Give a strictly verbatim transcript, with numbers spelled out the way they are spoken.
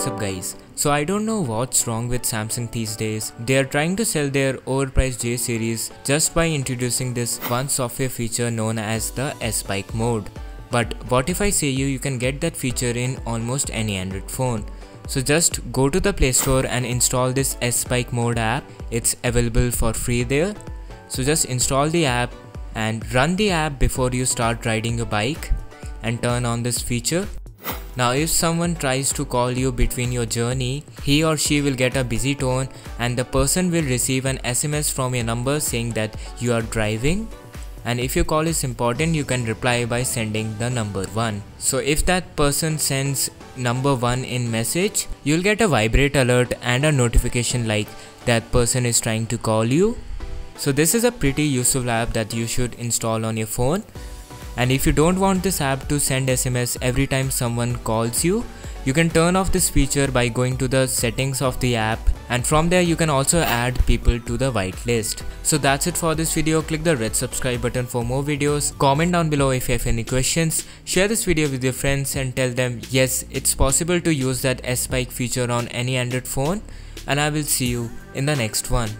What's up guys, so I don't know what's wrong with Samsung these days. They are trying to sell their overpriced J series just by introducing this one software feature known as the S bike mode. But what if I say you you can get that feature in almost any Android phone. So just go to the Play Store and install this S bike mode app. It's available for free there. So just install the app and run the app before you start riding your bike and turn on this feature. Now if someone tries to call you between your journey, he or she will get a busy tone and the person will receive an S M S from your number saying that you are driving, and if your call is important you can reply by sending the number one. So if that person sends number one in message, you'll get a vibrate alert and a notification like that person is trying to call you. So this is a pretty useful app that you should install on your phone. And if you don't want this app to send S M S every time someone calls you, you can turn off this feature by going to the settings of the app, and from there you can also add people to the whitelist. So that's it for this video. Click the red subscribe button for more videos. Comment down below if you have any questions. Share this video with your friends and tell them yes, it's possible to use that S bike feature on any Android phone, and I will see you in the next one.